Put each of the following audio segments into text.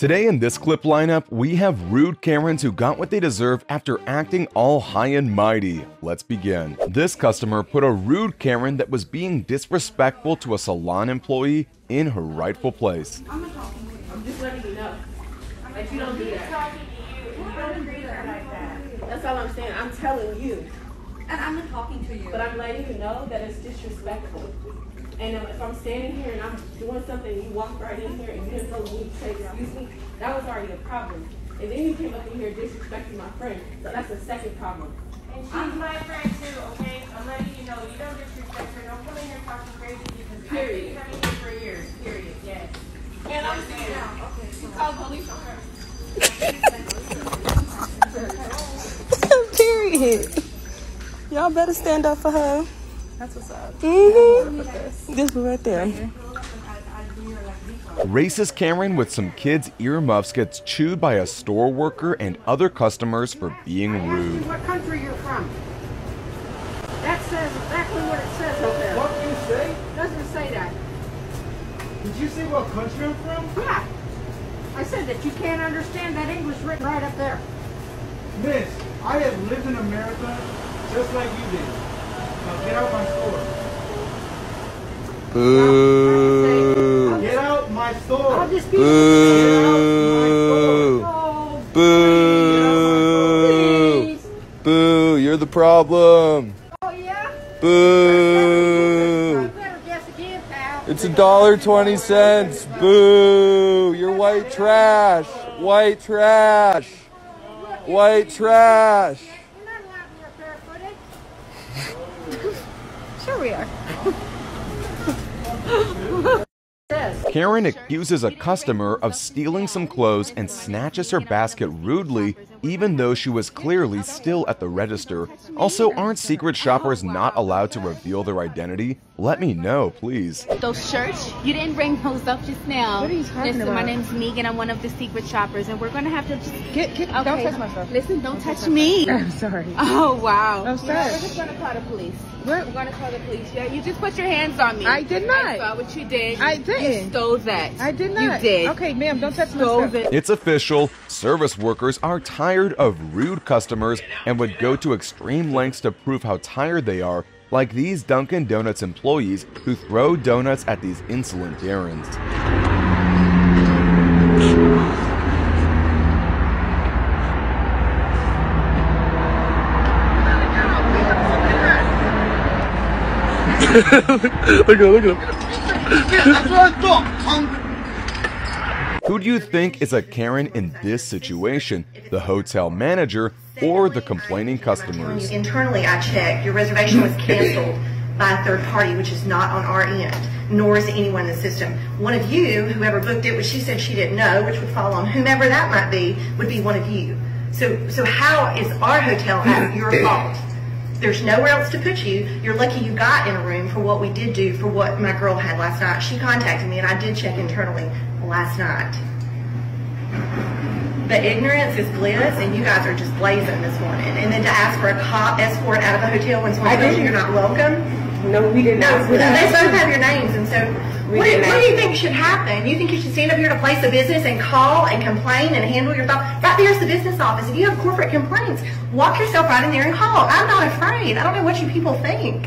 Today in this clip lineup, we have rude Karens who got what they deserve after acting all high and mighty. Let's begin. This customer put a rude Karen that was being disrespectful to a salon employee in her rightful place. I'm not talking to you. I'm just letting you know. Like, you don't do that. Talking to you. You don't agree that like that. That's all I'm saying. I'm telling you. And I'm not talking to you. But I'm letting you know that it's disrespectful. And if I'm standing here and I'm doing something, you walk right in here and you didn't know when you say, excuse me, that was already a problem. And then you came up in here disrespecting my friend. So that's a second problem. And she's my friend too, okay? I'm letting you know, you don't disrespect her. Don't come in here talking crazy because period. I've been coming here for years, period, yes. And I'm saying now, okay, so call police on her. Period. Y'all better stand up for her. That's what's up. Mm-hmm. This one right there. Racist Karen with some kids' earmuffs gets chewed by a store worker and other customers for being rude. What country you're from? That says exactly what it says up there. What you say? Doesn't say that. Did you say what country I'm from? Yeah. I said that you can't understand that English written right up there. Miss, I have lived in America just like you did. Get out my store. Boo. Get out my store. I'll just be boo. Get out my store. Boo. Boo. Boo. You're the problem. Oh, yeah? Boo. It's $1.20. Boo. You're white trash. White trash. White trash. Sure we are. Karen accuses a customer of stealing some clothes and snatches her basket rudely, even though she was clearly still at the register. Also, aren't secret shoppers not allowed to reveal their identity? Let me know, please. Those shirts? You didn't bring those up just now. What are you talking about? My name's Megan. I'm one of the secret shoppers, and we're going to have to just... Get, okay. Don't touch my stuff. Listen, don't touch me. I'm sorry. Oh, wow. I'm sorry. We're just going to call the police. We're going to call the police. Yeah, you just put your hands on me. I did not. I saw what you did. I didn't. You stole that. I did not. You did. Okay, ma'am, don't touch my stuff. It's official. Service workers are tired of rude customers and would go to extreme lengths to prove how tired they are, like these Dunkin' Donuts employees who throw donuts at these insolent Karens. Look at him. Who do you think is a Karen in this situation? The hotel manager or the complaining customers? Internally, I checked. Your reservation was canceled by a third party, which is not on our end, nor is anyone in the system. One of you, whoever booked it, which she said she didn't know, which would fall on whomever that might be, would be one of you. So how is our hotel at your fault? There's nowhere else to put you. You're lucky you got in a room for what we did do, for what my girl had last night. She contacted me, and I did check internally last night. But ignorance is bliss, and you guys are just blazing this morning. And then to ask for a cop escort out of a hotel when someone tells you you're not welcome? No, we didn't. No, ask for that. They both have your names, and so what do you think should happen? You think you should stand up here to place a business and call and complain and handle your thoughts? Right there's the business office. If you have corporate complaints, walk yourself right in there and call. I'm not afraid. I don't know what you people think.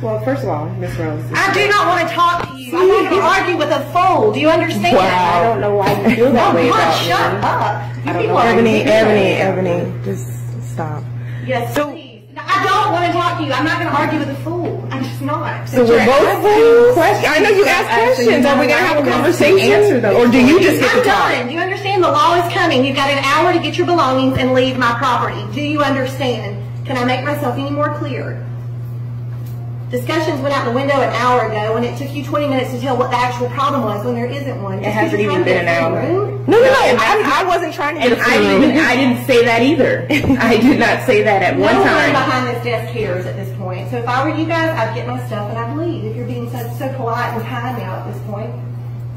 Well, first of all, Miss Rose, I do not want to talk to you. I want to argue with a fool. Do you understand? Wow. I don't know why you do that. Shut up. You people are Ebony, just stop. Yes, please. No, I don't want to talk to you. I'm not going to argue with a fool. I'm just not. So we're both fools. I know you asked questions. Are we going to have a conversation? Or do you just get to talk? I'm done. You understand? The law is coming. You've got an hour to get your belongings and leave my property. Do you understand? Can I make myself any more clear? Discussions went out the window an hour ago, and it took you 20 minutes to tell what the actual problem was when there isn't one. It hasn't even been an hour. No. I wasn't trying to. And I didn't say that either. I did not say that at one time. No one behind this desk cares at this point. So if I were you guys, I'd get my stuff and I'd leave. If you're being so polite and kind now at this point.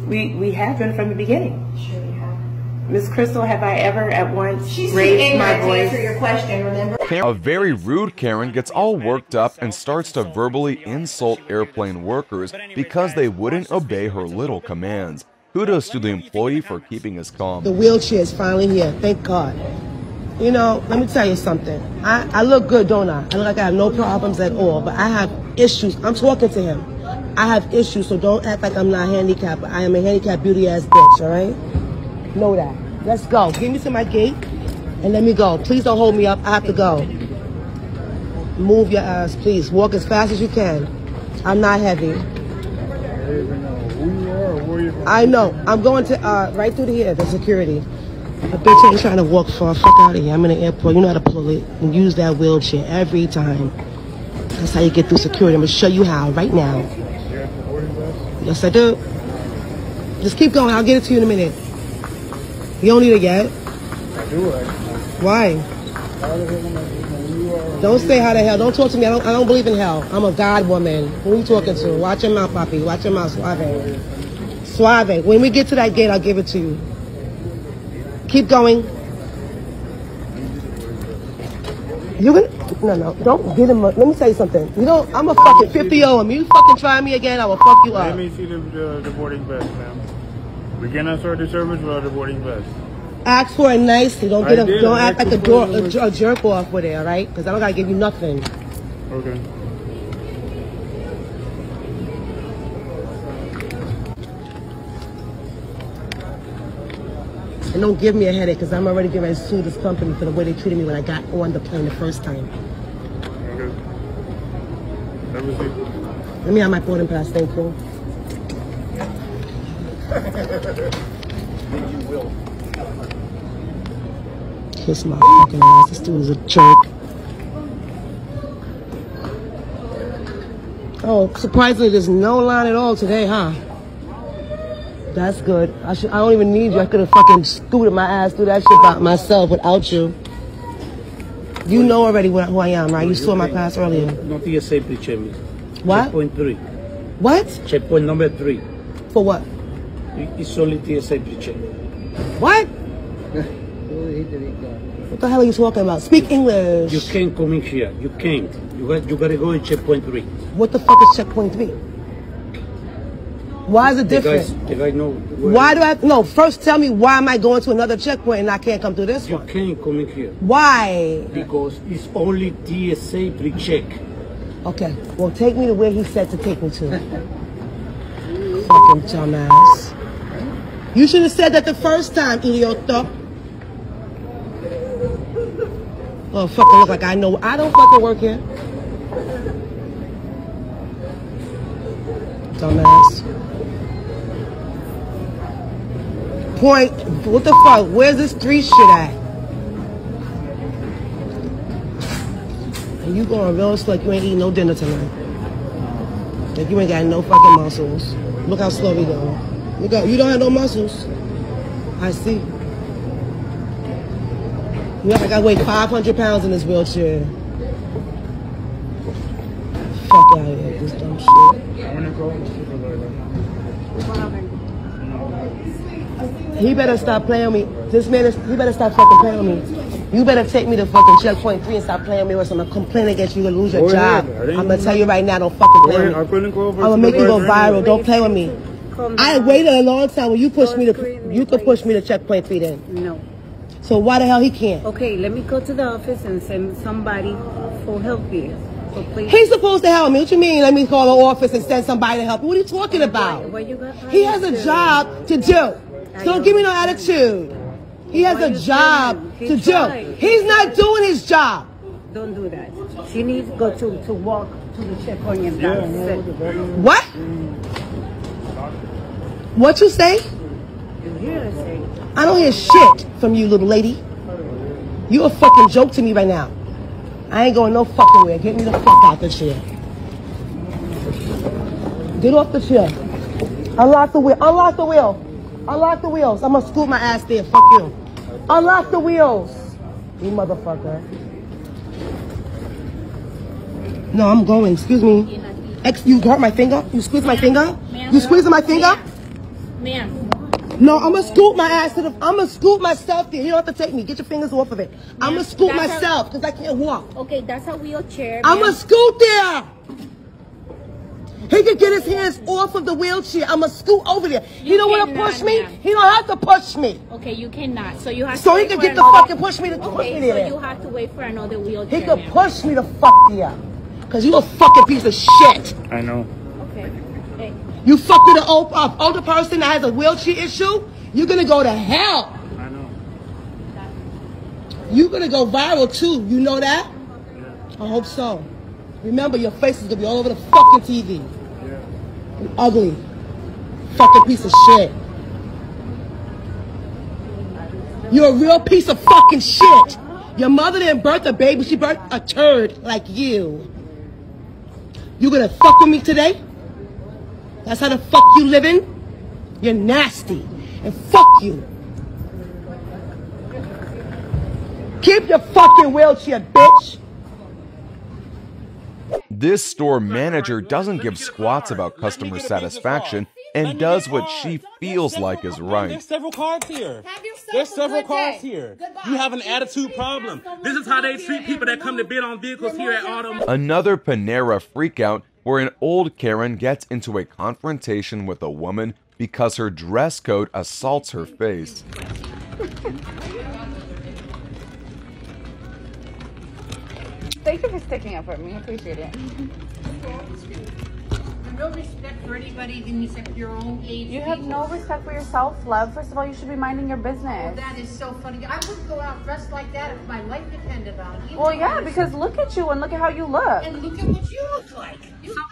We have been from the beginning. Sure we have. Miss Crystal, have I ever at once raised my voice? She's ignorant to answer your question, remember? A very rude Karen gets all worked up and starts to verbally insult airplane workers because they wouldn't obey her little commands. Kudos to the employee for keeping us calm. The wheelchair is finally here. Thank God. You know, let me tell you something. I look good, don't I? I look like I have no problems at all, but I have issues. I'm talking to him. I have issues, so don't act like I'm not handicapped. I am a handicapped beauty-ass bitch, all right? Know that. Let's go. Get me to my gate and let me go. Please don't hold me up. I have to go. Move your ass, please. Walk as fast as you can. I'm not heavy. I know. I'm going to right through here, the security. A bitch ain't trying to walk far. Fuck out of here. I'm in the airport. You know how to pull it and use that wheelchair every time. That's how you get through security. I'm going to show you how right now. Yes, I do. Just keep going. I'll get it to you in a minute. You don't need it yet. I do actually. Why? Don't say how the hell. Don't talk to me. I don't believe in hell. I'm a God woman. Who are you talking to? Watch your mouth, Papi. Watch your mouth. Suave. Suave. When we get to that gate, I'll give it to you. Keep going. You gonna no, don't get him up. Let me tell you something. You know, I'm a fucking 50-year-old. You fucking try me again, I will fuck you up. Let me see the boarding pass, ma'am. We cannot start the service without the boarding pass. Ask for it nicely. Don't get him. Don't act like a jerk off with it, all right? Because I don't gotta give you nothing. Okay. And don't give me a headache, because I'm already getting ready to sue this company for the way they treated me when I got on the plane the first time. Okay. Let me have my boarding pass, thank you. You will. Kiss my fucking ass. This dude is a jerk. Oh, surprisingly, there's no line at all today, huh? That's good. I don't even need you. I could have fucking scooted my ass through that shit by myself without you. You know already who I am, right? You saw my pass earlier. No TSA pre-check. What? Checkpoint 3. What? Checkpoint number 3. For what? It's only TSA pre-check. What? What the hell are you talking about? Speak English. You can't come in here. You can't. You gotta go in checkpoint 3. What the fuck is checkpoint 3? Why is it different? Why do I no? First, tell me why am I going to another checkpoint and I can't come through this one? You can't come in here. Why? Because it's only TSA pre-check. Okay. Well, take me to where he said to take me to. Fucking dumbass. You should have said that the first time, idioto. Oh, fucking look like I know. I don't fucking work here. Dumbass. Point, what the fuck? Where's this 3 shit at? And you going real slow like you ain't eating no dinner tonight. Like you ain't got no fucking muscles. Look how slow we go. Look out, you don't have no muscles. I see. You act like I weigh 500 pounds in this wheelchair. Fuck out of here, this dumb shit. I'm gonna go. He better stop playing with me. This man, he better stop fucking playing with me. You better take me to fucking checkpoint 3 and stop playing with me, or else I'm gonna complain against you and lose your job. I'm gonna tell you right now, don't fucking play with me. I'm gonna make you go viral. Don't play with me. I waited a long time when you pushed me to. You could push me to checkpoint 3 then. No. So why the hell he can't? Okay, let me go to the office and send somebody for help you. He's supposed to help me. What you mean? Let me call the office and send somebody to help me. What are you talking about? He has a job to do. So don't give me no attitude. He has a job to do. He's not doing his job. Don't do that. She needs to go to walk to the checkpoint and that's it. What? What you say? You hear her say. I don't hear shit from you, little lady. You a fucking joke to me right now. I ain't going no fucking where. Get me the fuck out the chair. Get off the chair. Unlock the wheel. Unlock the wheel. Unlock the wheels. I'm gonna scoot my ass there. Fuck you. Unlock the wheels. You motherfucker. No, I'm going. Excuse me. You hurt my finger? You squeezed my finger? You squeezed my finger? Ma'am. No, I'm gonna scoot my ass to the. I'm gonna scoot myself there. You don't have to take me. Get your fingers off of it. I'm gonna scoot myself because I can't walk. Okay, that's a wheelchair. I'm gonna scoot there. He can get his hands off of the wheelchair. I'm going to scoot over there. He don't want to push me. He don't have to push me. Okay, you cannot. So you have to wait. So he can get the fucking push me to push me there. So you have to wait for another wheelchair. He can push me the fuck there. Because you a fucking piece of shit. I know. Okay. Hey. You fuck with an older person that has a wheelchair issue, you're going to go to hell. I know. You're going to go viral too. You know that? I hope so. Remember, your face is going to be all over the fucking TV. Yeah. You ugly. Fucking piece of shit. You're a real piece of fucking shit. Your mother didn't birth a baby. She birthed a turd like you. You going to fuck with me today? That's how the fuck you living? You're nasty. And fuck you. Keep your fucking wheelchair, bitch. This store manager doesn't give squats about customer satisfaction and does what she feels like is right. There's several cards here. There's several cards here. You have an attitude problem. This is how they treat people that come to bid on vehicles here at Auto. Another Panera freakout where an old Karen gets into a confrontation with a woman because her dress code assaults her face. Thank you for sticking up with me. I appreciate it. No respect for anybody except your own age. You have no respect for yourself, love. First of all, you should be minding your business. Well, that is so funny. I wouldn't go out dressed like that if my life depended on it. Well, yeah, because look at you and look at how you look. And look at what you look like. You look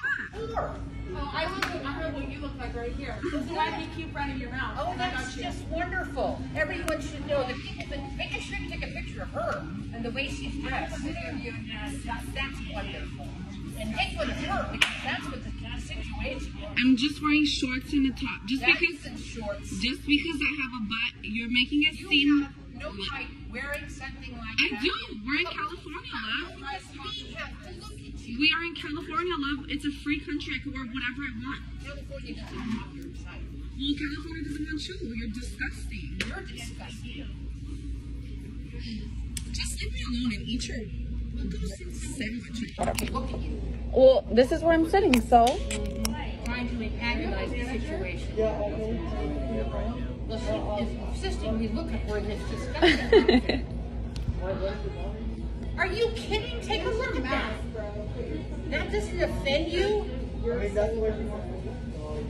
poor. Well, I heard what you look like right here. This is why you keep running your mouth. Oh, that's just wonderful. Everyone should know that make sure you take a picture of her and the way she's dressed. That's wonderful. And take one of her because that's what the situation is. I'm just wearing shorts and a top. Just because I have a butt, you're making it seem. No, like wearing something like that. I do. We're in California, love. We are in California, love. It's a free country. I can wear whatever I want. California doesn't want your type. Well, California doesn't want you. You're disgusting. You're disgusting. Just leave me alone and eat your sandwich. Look at you. Well, this is where I'm sitting, so. Trying to antagonize the situation. Yeah. Are you kidding? Take a look at that. That doesn't offend you?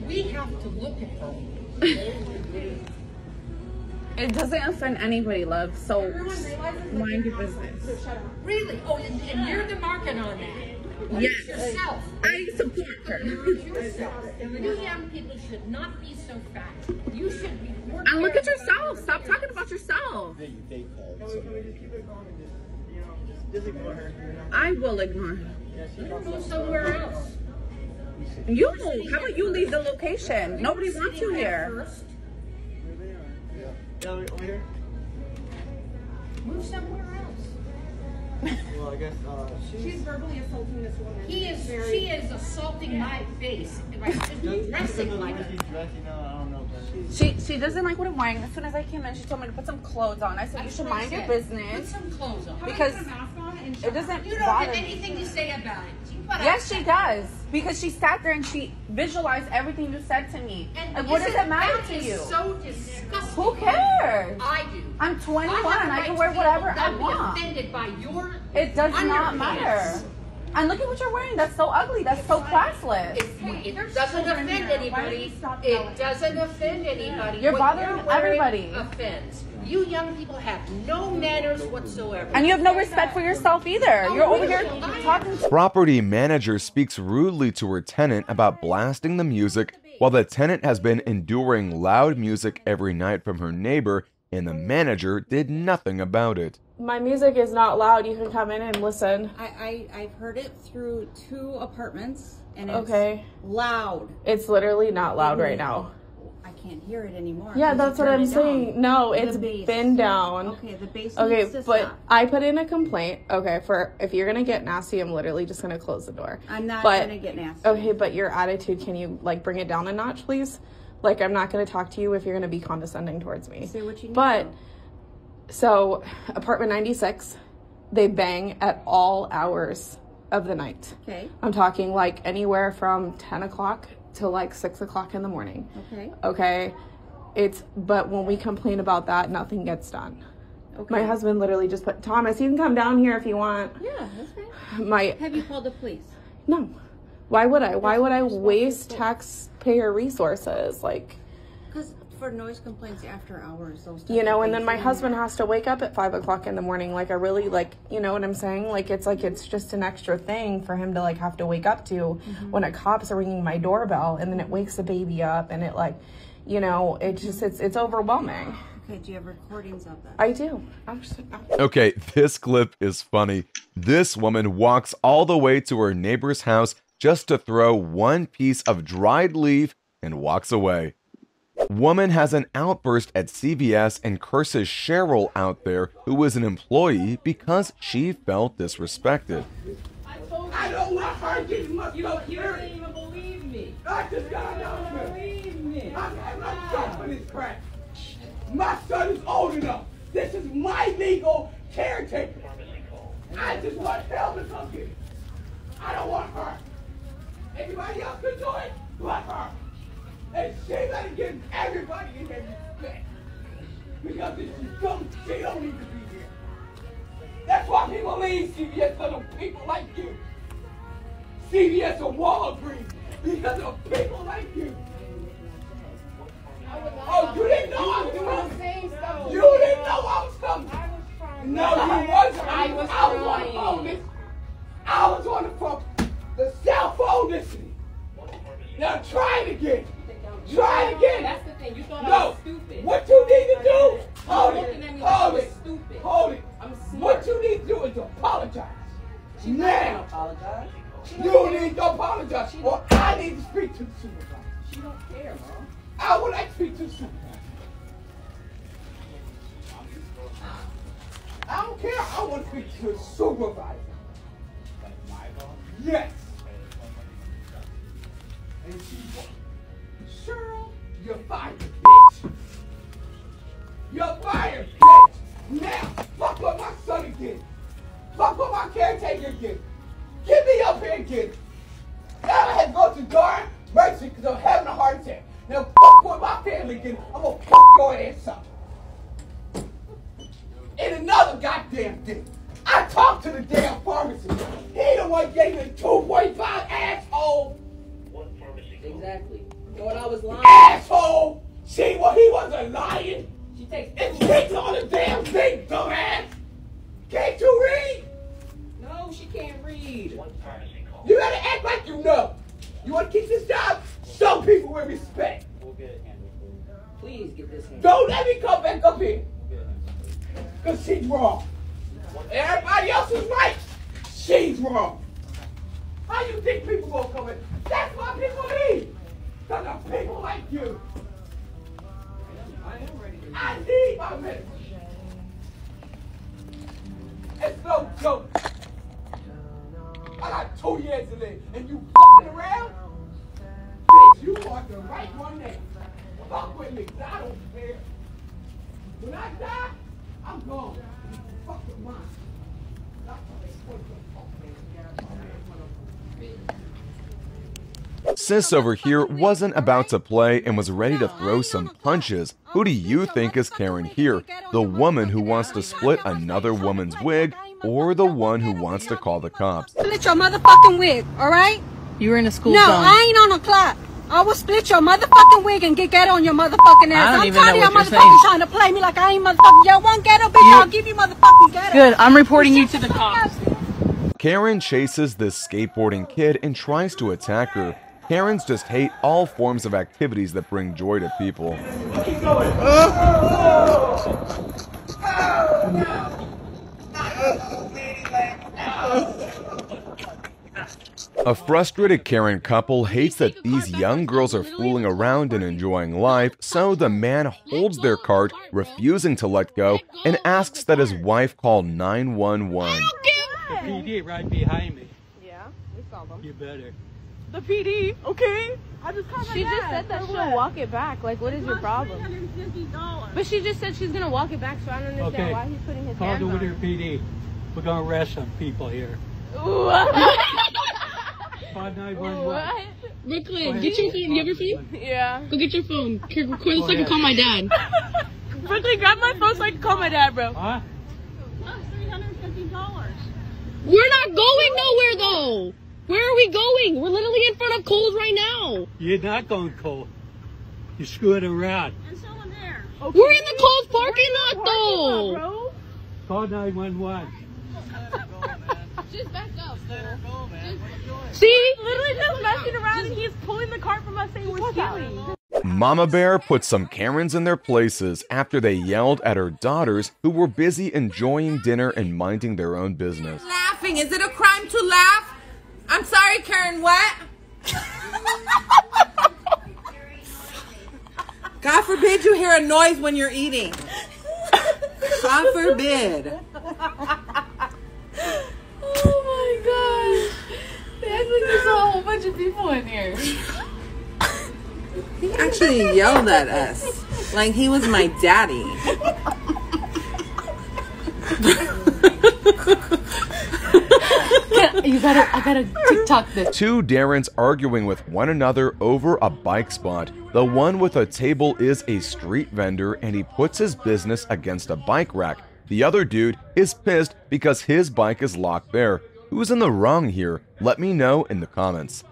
We have to look at her. It doesn't offend anybody, love, so mind your business. Really? Oh, and you're the market on that. Yes, yourself. I support her. You young people should not be so fat. You should be more. And look at yourself. Stop talking about yourself. I will ignore her. You move somewhere else. You move. How about you leave the location? Nobody wants you here. Move somewhere else. Well, I guess she's verbally assaulting this woman. She is assaulting my face. Dressing like it. She doesn't like what I'm wearing. As soon as I came in, she told me to put some clothes on. I said you should mind your business. Put some clothes on because it doesn't. You don't have anything to say about it. Yes, she does because she sat there and she visualized everything you said to me. And what does it matter to you? So disgusting. Who cares? I do. I'm 21. I can wear whatever I want. Offended by your it does not matter. And look at what you're wearing. That's so ugly. That's so classless. It doesn't offend anybody. It doesn't offend anybody. You're bothering everybody. Offends. You young people have no manners whatsoever. And you have no respect for yourself either. You're over here talking. Property manager speaks rudely to her tenant about blasting the music while the tenant has been enduring loud music every night from her neighbor and the manager did nothing about it. My music is not loud. You can come in and listen. I've heard it through 2 apartments and it's loud. It's literally not loud right now. I can't hear it anymore. Yeah, that's what I'm saying. No, it's been down. Okay, the bass. Okay, but I put in a complaint. Okay, for if you're gonna get nasty, I'm literally just gonna close the door. I'm not gonna get nasty. Okay, but your attitude, can you like bring it down a notch, please? Like I'm not gonna talk to you if you're gonna be condescending towards me. Say what you need. But so apartment 96, they bang at all hours of the night. Okay. I'm talking like anywhere from 10 o'clock to like 6 o'clock in the morning. Okay. Okay. But when we complain about that, nothing gets done. Okay. My husband literally just put, Thomas, you can come down here if you want. Yeah, that's right. Have you called the police? No. Why would I? Why would I waste taxpayer resources? Like, because for noise complaints after hours, those type, you know, and then my husband has to wake up at 5 o'clock in the morning. Like, I really, like, you know what I'm saying? Like, it's just an extra thing for him to like have to wake up to when a cop's ringing my doorbell, and then it wakes the baby up, and it like, you know, it just, it's overwhelming. Okay, do you have recordings of that? I do. Okay, this clip is funny. This woman walks all the way to her neighbor's house just to throw one piece of dried leaf and walks away. Woman has an outburst at CVS and curses Cheryl out there, who was an employee, because she felt disrespected. I don't want her getting my stuff dirty. You don't even believe me. I just got out of here. I'm not shopping this crap. My son is old enough. This is my legal caretaker. I just want Cheryl to come here. I don't want her. Everybody else can do it, but her. And she better give everybody in there respect. Because if she comes, she don't need to be here. That's why people leave CVS for the people like you. CVS or Walgreens, because of people like you. Oh, you didn't know I was coming. You didn't know I was coming. No, you wasn't. I was on the phone listening. I was on the phone. The cell phone listening. Now try it again. Try it again. That's the thing. You thought I was stupid. What you need to do, hold it. What you need to do is apologize. She's now. Apologize. You need to apologize. Or I need to speak to the supervisor. She don't care, bro. I would like to speak to the supervisor. I don't care. I want to speak to the supervisor. Yes. And she, Cheryl, you're fired, bitch. You're fired, bitch. Now, fuck with my son again. Fuck with my caretaker again. Get me up here again. Now I have to go to darn mercy because I'm having a heart attack. Now fuck with my family again. I'm gonna fuck your ass up. And another goddamn thing. I talked to the damn pharmacist. He the one gave me 2.5, asshole. What pharmacy? Exactly. Thought I was lying. Asshole! He wasn't lying. She takes it's on the damn thing, dumbass. Can't you read? No, she can't read. What pharmacy call? You gotta act like you know. You wanna keep this job? Show people with respect. We'll get it handled. Please get this handled. Don't let me come back up here. Cause she's wrong. Everybody else is right. She's wrong. How you think people gonna come in? That's why people leave. Because of people like you. I need my medicine. It's no joke. I got 2 years to live, and you fucking around? Bitch, you are the right one there. Fuck with me, I don't care. When I die, I'm gone. Fuck with mine. Sis over here wasn't about to play and was ready to throw some punches. Who do you think is Karen here? The woman who wants to split another woman's wig, or the one who wants to call the cops? Split your motherfucking wig, all right? You're in a school zone. No, I ain't on a clock. I will split your motherfucking wig and get on your motherfucking ass. I'm tired of your motherfucking trying to play me like I ain't motherfucking. Y'all want ghetto, bitch? I'll give you motherfucking ghetto. Good, I'm reporting you to the cops. Karen chases this skateboarding kid and tries to attack her. Karens just hate all forms of activities that bring joy to people. Keep going. A frustrated Karen couple hates that these young girls are fooling around and enjoying life, so the man holds their cart, refusing to let go, and asks that his wife call 911. The PD right behind me. Yeah, we saw them. You better. The PD, okay? I just called my dad. She just said that she'll walk it back. Like, what is your problem? $350. But she just said she's going to walk it back, so I don't understand why he's putting his hands on. Call the Winter PD. We're going to arrest some people here. What? 5-9-1-1. Real quick, get your phone. You have your phone? Yeah. Go get your phone. Record this so I can call my dad. Brooklyn, grab my phone so I can call my dad, bro. Huh? That's $350. We're not going nowhere, though. Where are we going? We're literally in front of Kohl's right now. You're not going Kohl's. You're screwing around. And someone there. Okay. We're in the Kohl's parking lot, though. Bro? Call 911. Just back up. Go, man. Just, see? Literally just messing around, and he's pulling the cart from us saying we're stealing. Mama Bear put some Karens in their places after they yelled at her daughters who were busy enjoying dinner and minding their own business. Laughing. Is it a crime to laugh? I'm sorry, Karen, what? God forbid you hear a noise when you're eating. God forbid. Oh my gosh. They act like there's a whole bunch of people in here. He actually yelled at us like he was my daddy. I gotta TikTok this. Two Darrens arguing with one another over a bike spot. The one with a table is a street vendor and he puts his business against a bike rack. The other dude is pissed because his bike is locked there. Who's in the wrong here? Let me know in the comments.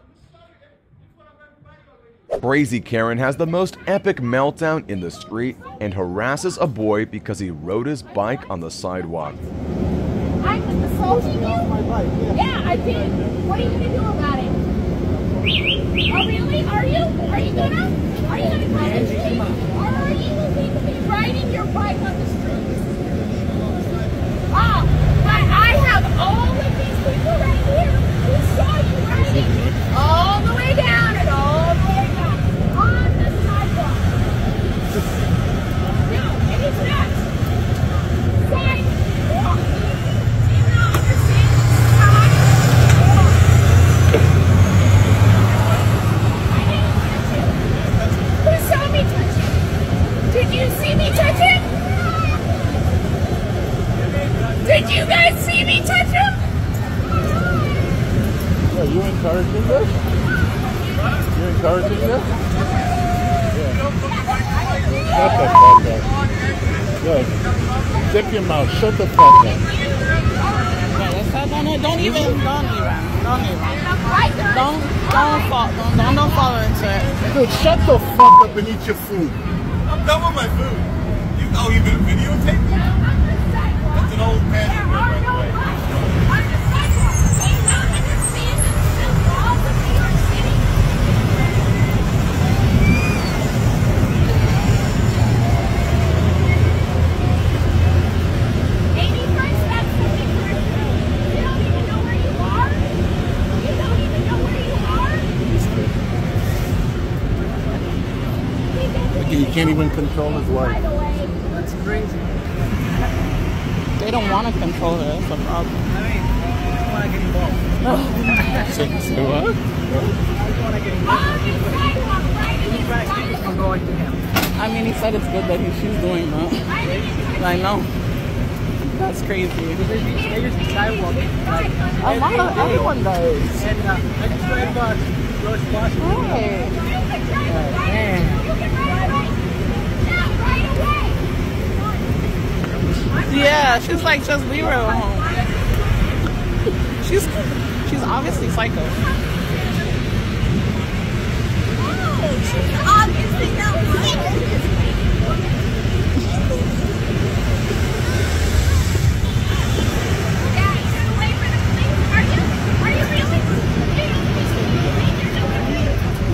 Brazy Karen has the most epic meltdown in the street and harasses a boy because he rode his bike on the sidewalk. I was assaulting you? Yeah, I did. What are you going to do about it? Oh, really? Are you? Are you going to call the street? Or are you going to be riding your bike on the street? Oh, but I have all of these people right here who saw you riding all the way down and all the way back on the sidewalk. No, it is not. Sidewalk. Did you see me touch him? Did you guys see me touch him? Yeah, you encouraging this? You encouraging this? Yeah. Shut the fuck up. Good. Zip your mouth. Shut the fuck up. Don't even. Don't follow into it. Dude, shut the fuck up and eat your food. I'm done with my food. You know you've been videotaping? That's an old man. There are no lights on the sidewalk. They don't understand the laws of New York City. You don't even know where you are. You don't even know where you are. He can't even control his wife. That's crazy. They don't want to control her. That's a problem. I mean, they don't want to get involved. So what? They don't want to get involved. I'm going to him. I mean, he said it's good that she's doing that. I know. That's crazy. They use the sidewalk. A lot of everyone does. And I just read about George Washington. Hey. Man. Yeah, she's like, just leave her alone. She's obviously psycho. Oh, she's obviously not lying.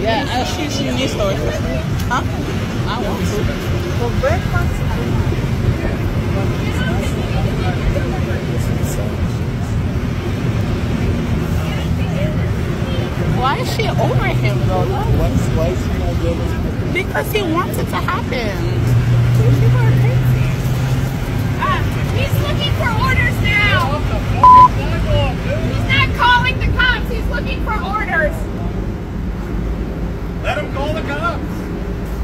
Yeah, and she needs to. Huh? I want to. For breakfast? Why is she over him though? Why? Because he wants it to happen. People are crazy. He's looking for orders now. He's not calling the cops. He's looking for orders. Let him call the cops.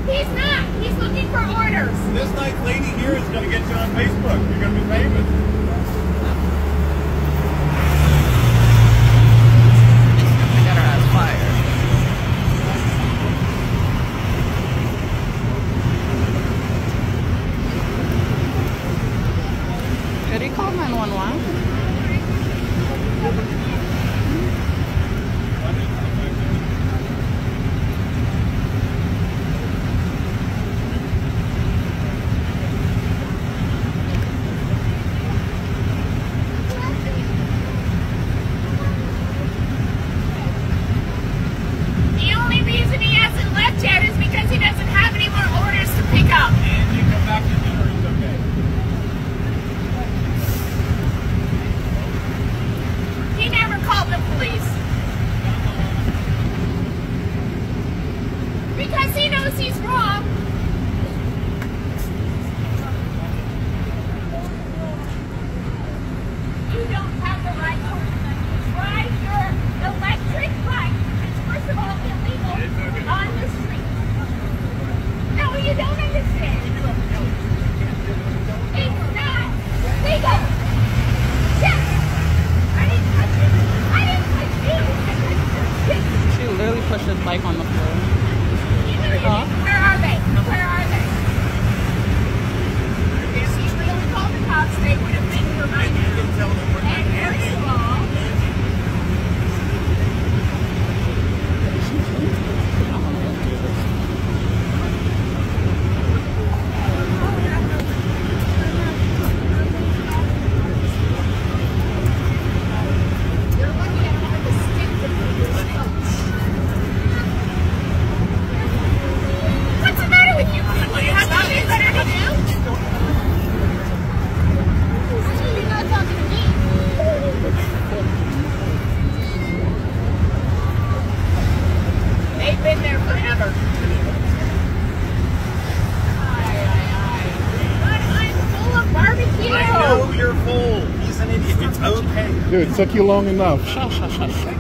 He's not. He's looking for orders. This nice lady here is going to get you on Facebook. You're going to be famous. already called 911. Took you long enough.